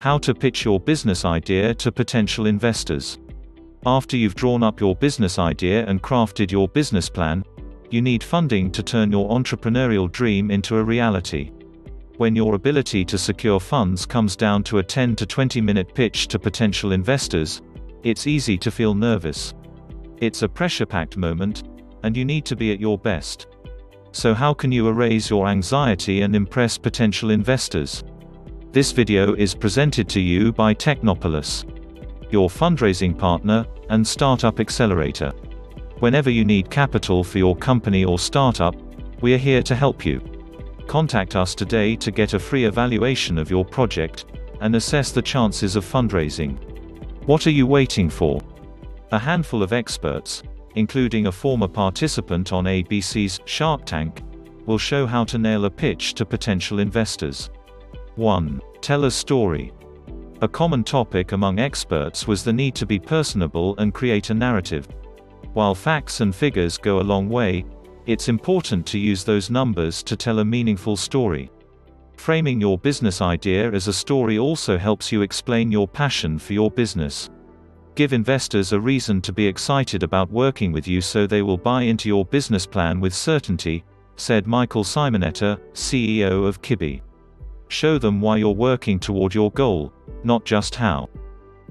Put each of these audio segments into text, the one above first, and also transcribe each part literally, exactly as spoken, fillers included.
How to pitch your business idea to potential investors. After you've drawn up your business idea and crafted your business plan, you need funding to turn your entrepreneurial dream into a reality. When your ability to secure funds comes down to a ten to twenty minute pitch to potential investors, it's easy to feel nervous. It's a pressure-packed moment, and you need to be at your best. So how can you erase your anxiety and impress potential investors? This video is presented to you by Technopolis, your fundraising partner and startup accelerator. Whenever you need capital for your company or startup, we are here to help you. Contact us today to get a free evaluation of your project and assess the chances of fundraising. What are you waiting for? A handful of experts, including a former participant on A B C's Shark Tank, will show how to nail a pitch to potential investors. one Tell a story. A common topic among experts was the need to be personable and create a narrative. While facts and figures go a long way, it's important to use those numbers to tell a meaningful story. Framing your business idea as a story also helps you explain your passion for your business. Give investors a reason to be excited about working with you so they will buy into your business plan with certainty, said Michael Simonetta, C E O of Kibii. Show them why you're working toward your goal, not just how.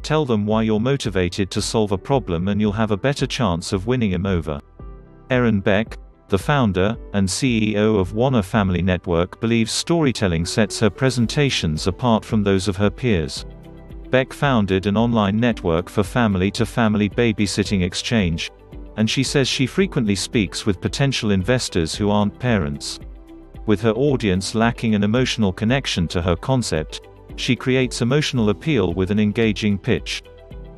Tell them why you're motivated to solve a problem and you'll have a better chance of winning them over. Erin Beck, the founder and C E O of Wana Family Network, believes storytelling sets her presentations apart from those of her peers. Beck founded an online network for family-to-family babysitting exchange, and she says she frequently speaks with potential investors who aren't parents. With her audience lacking an emotional connection to her concept, she creates emotional appeal with an engaging pitch.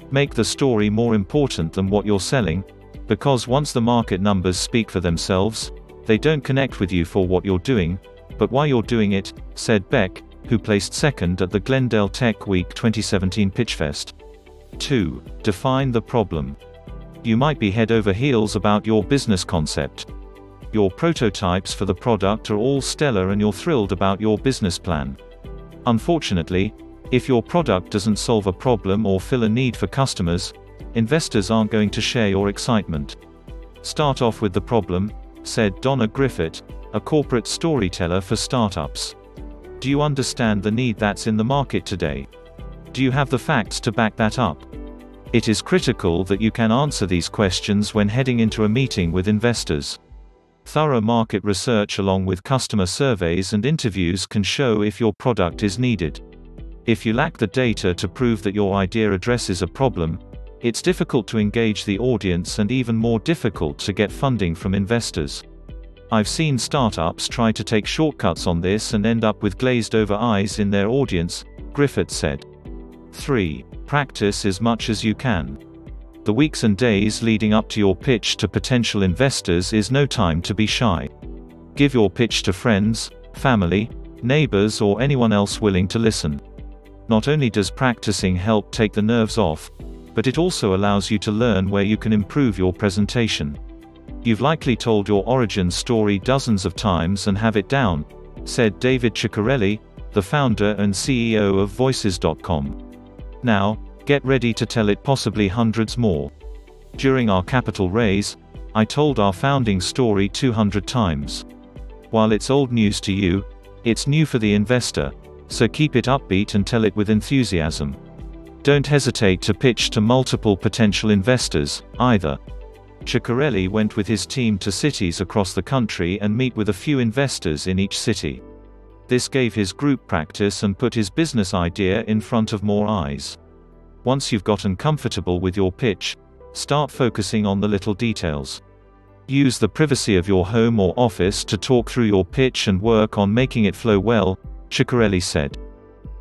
Make the story more important than what you're selling, because once the market numbers speak for themselves, they don't connect with you for what you're doing, but why you're doing it, said Beck, who placed second at the Glendale Tech Week twenty seventeen Pitchfest. two Define the problem. You might be head over heels about your business concept. Your prototypes for the product are all stellar and you're thrilled about your business plan. Unfortunately, if your product doesn't solve a problem or fill a need for customers, investors aren't going to share your excitement. Start off with the problem, said Donna Griffith, a corporate storyteller for startups. Do you understand the need that's in the market today? Do you have the facts to back that up? It is critical that you can answer these questions when heading into a meeting with investors. Thorough market research along with customer surveys and interviews can show if your product is needed. If you lack the data to prove that your idea addresses a problem, it's difficult to engage the audience and even more difficult to get funding from investors. I've seen startups try to take shortcuts on this and end up with glazed-over eyes in their audience, Griffith said. three Practice as much as you can. The weeks and days leading up to your pitch to potential investors is no time to be shy. Give your pitch to friends, family, neighbors, or anyone else willing to listen. Not only does practicing help take the nerves off, but it also allows you to learn where you can improve your presentation. You've likely told your origin story dozens of times and have it down, said David Ciccarelli, the founder and C E O of Voices dot com. Now, get ready to tell it possibly hundreds more. During our capital raise, I told our founding story two hundred times. While it's old news to you, it's new for the investor, so keep it upbeat and tell it with enthusiasm. Don't hesitate to pitch to multiple potential investors, either. Ciccarelli went with his team to cities across the country and meet with a few investors in each city. This gave his group practice and put his business idea in front of more eyes. Once you've gotten comfortable with your pitch, start focusing on the little details. Use the privacy of your home or office to talk through your pitch and work on making it flow well, Ciccarelli said.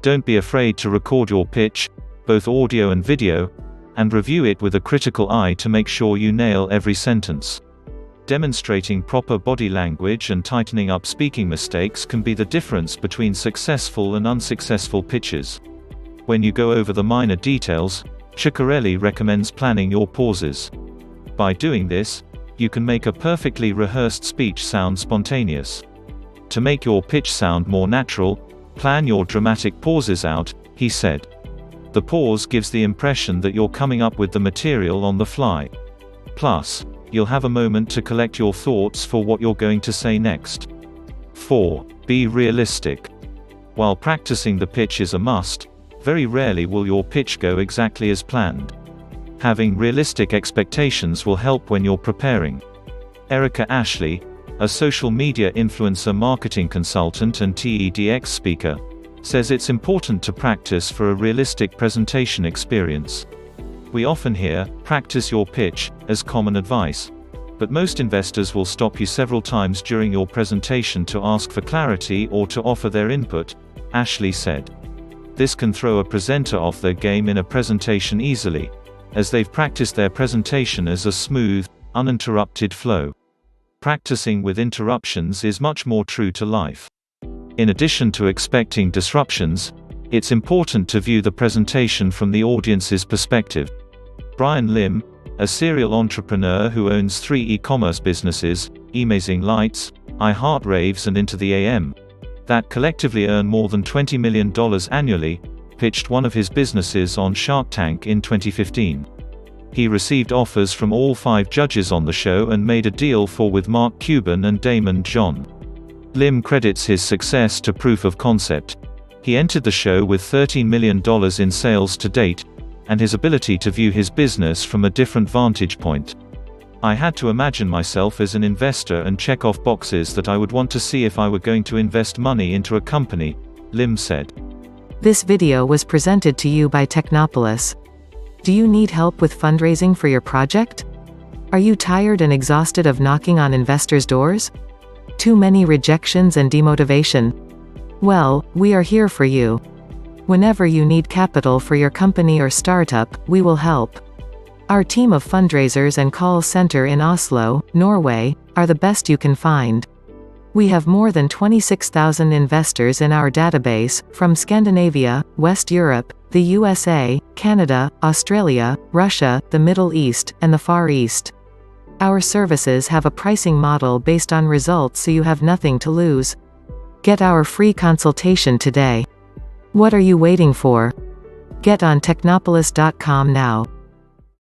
Don't be afraid to record your pitch, both audio and video, and review it with a critical eye to make sure you nail every sentence. Demonstrating proper body language and tightening up speaking mistakes can be the difference between successful and unsuccessful pitches. When you go over the minor details, Ciccarelli recommends planning your pauses. By doing this, you can make a perfectly rehearsed speech sound spontaneous. To make your pitch sound more natural, plan your dramatic pauses out, he said. The pause gives the impression that you're coming up with the material on the fly. Plus, you'll have a moment to collect your thoughts for what you're going to say next. four. Be realistic. While practicing the pitch is a must, very rarely will your pitch go exactly as planned. Having realistic expectations will help when you're preparing. Erica Ashley, a social media influencer marketing consultant and TEDx speaker, says it's important to practice for a realistic presentation experience. We often hear, practice your pitch, as common advice. But most investors will stop you several times during your presentation to ask for clarity or to offer their input, Ashley said. This can throw a presenter off their game in a presentation easily, as they've practiced their presentation as a smooth, uninterrupted flow. Practicing with interruptions is much more true to life. In addition to expecting disruptions, it's important to view the presentation from the audience's perspective. Brian Lim, a serial entrepreneur who owns three e-commerce businesses, Emazing Lights, iHeart Raves and Into the A M, that collectively earn more than twenty million dollars annually, pitched one of his businesses on Shark Tank in twenty fifteen. He received offers from all five judges on the show and made a deal for with Mark Cuban and Damon John. Lim credits his success to proof of concept. He entered the show with thirteen million dollars in sales to date, and his ability to view his business from a different vantage point. I had to imagine myself as an investor and check off boxes that I would want to see if I were going to invest money into a company, Lim said. This video was presented to you by Technopolis. Do you need help with fundraising for your project? Are you tired and exhausted of knocking on investors' doors? Too many rejections and demotivation? Well, we are here for you. Whenever you need capital for your company or startup, we will help. Our team of fundraisers and call center in Oslo, Norway, are the best you can find. We have more than twenty-six thousand investors in our database, from Scandinavia, West Europe, the U S A, Canada, Australia, Russia, the Middle East, and the Far East. Our services have a pricing model based on results, so you have nothing to lose. Get our free consultation today. What are you waiting for? Get on Technopolis dot com now.